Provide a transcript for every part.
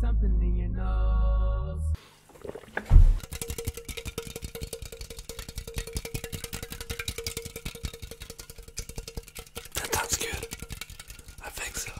something in your nose. That sounds good. I think so.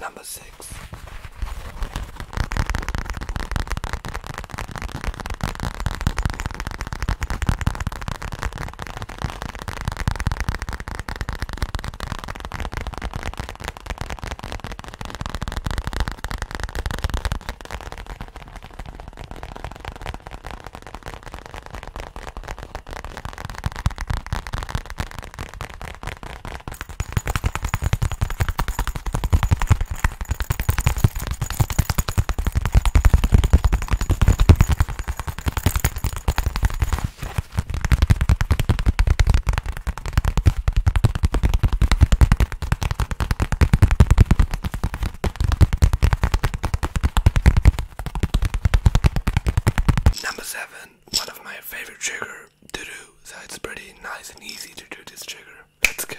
Number 6. 7, one of my favorite trigger to do, so it's pretty nice and easy to do this trigger. Let's go.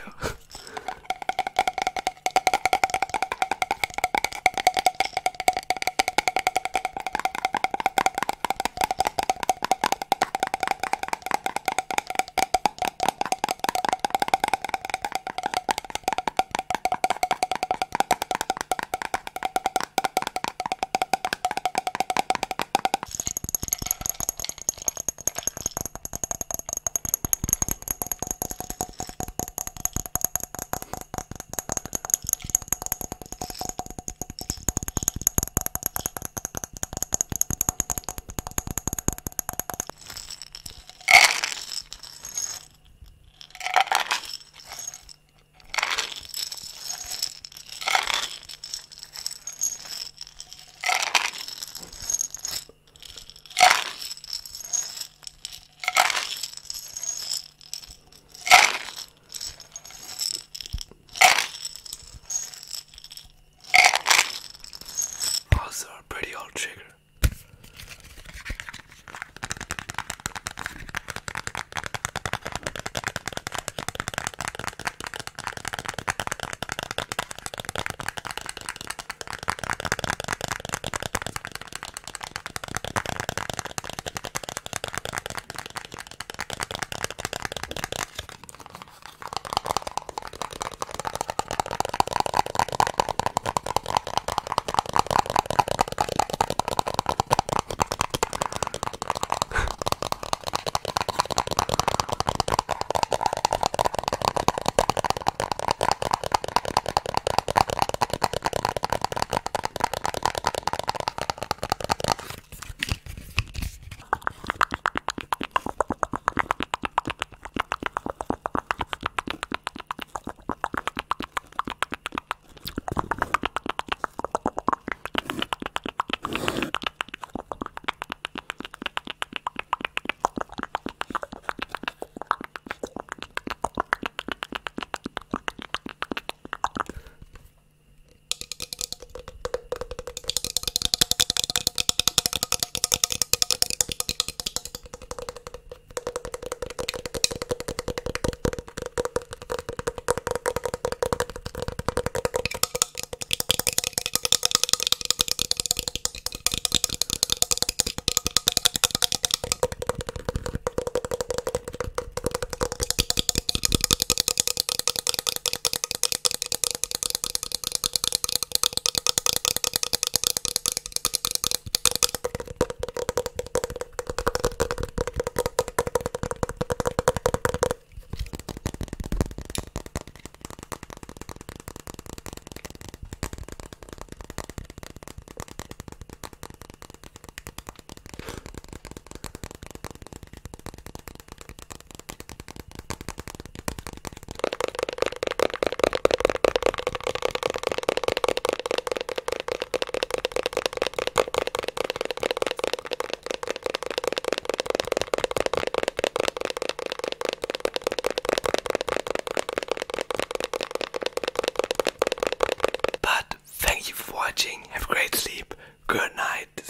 Have a great sleep. Good night.